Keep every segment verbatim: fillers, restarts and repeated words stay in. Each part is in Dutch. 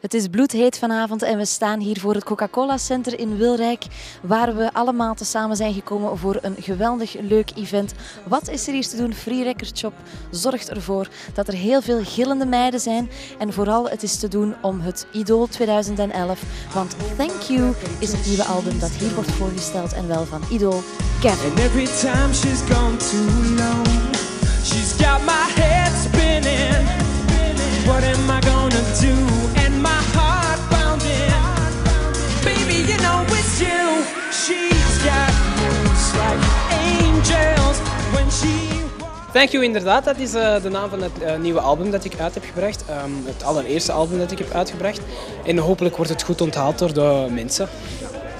Het is bloedheet vanavond en we staan hier voor het Coca-Cola Center in Wilrijk, waar we allemaal tezamen zijn gekomen voor een geweldig leuk event. Wat is er hier te doen? Free Record Shop zorgt ervoor dat er heel veel gillende meiden zijn. En vooral het is te doen om het Idool tweeduizend elf. Want Thank You is het nieuwe album dat hier wordt voorgesteld en wel van Idool Kevin. And every time she's gone too long, she's got my head spinning. What am I gonna do? And my heart pounding. Baby, you know it's you. She's got moves like angels when she... Thank You, inderdaad, dat is uh, de naam van het uh, nieuwe album dat ik uit heb gebracht. Um, het allereerste album dat ik heb uitgebracht. En hopelijk wordt het goed onthaald door de mensen.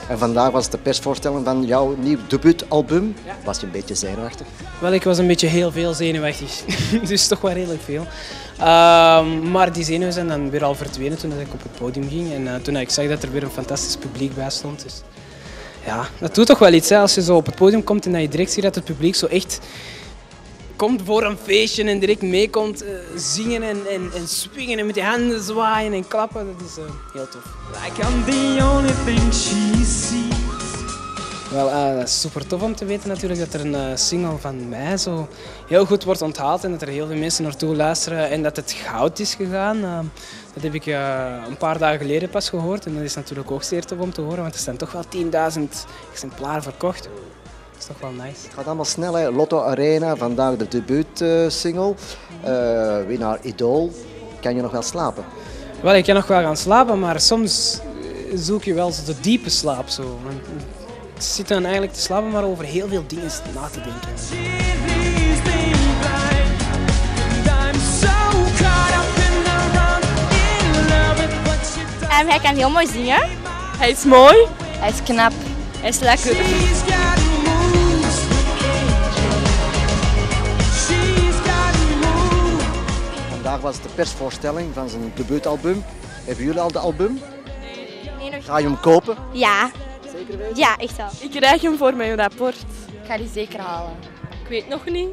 En vandaag was de persvoorstelling van jouw nieuw debuutalbum. Ja. Was je een beetje zenuwachtig? Wel, ik was een beetje heel veel zenuwachtig. Dus toch wel redelijk veel. Um, maar die zenuwen zijn dan weer al verdwenen toen ik op het podium ging. En uh, toen ik zag dat er weer een fantastisch publiek bij stond. Dus ja, dat doet toch wel iets, hè? Als je zo op het podium komt en dat je direct ziet dat het publiek zo echt... komt voor een feestje en direct meekomt uh, zingen en, en, en swingen en met die handen zwaaien en klappen. Dat is uh, heel tof. Like I'm the only thing she sees. Wel, uh, super tof om te weten natuurlijk dat er een uh, single van mij zo heel goed wordt onthaald en dat er heel veel mensen naartoe luisteren en dat het goud is gegaan. Uh, dat heb ik uh, een paar dagen geleden pas gehoord en dat is natuurlijk ook zeer tof om te horen, want er zijn toch wel tienduizend exemplaren verkocht. Dat is toch wel nice. Het gaat allemaal snel, hè. Lotto Arena, vandaag de debuutsingle. Uh, winnaar Idool. Kan je nog wel slapen? Wel, ik kan nog wel gaan slapen, maar soms zoek je wel de diepe slaap. Zo. Ik zit dan eigenlijk te slapen, maar over heel veel dingen na te denken. Um, hij kan heel mooi zingen. Hij is mooi. Hij is knap. Hij is lekker. Vandaag was de persvoorstelling van zijn debuutalbum. Hebben jullie al de album? Nee, nog niet. Ga je hem kopen? Ja. Zeker weten? Ja, echt wel. Ik krijg hem voor mijn rapport. Ik ga die zeker halen. Ik weet nog niet.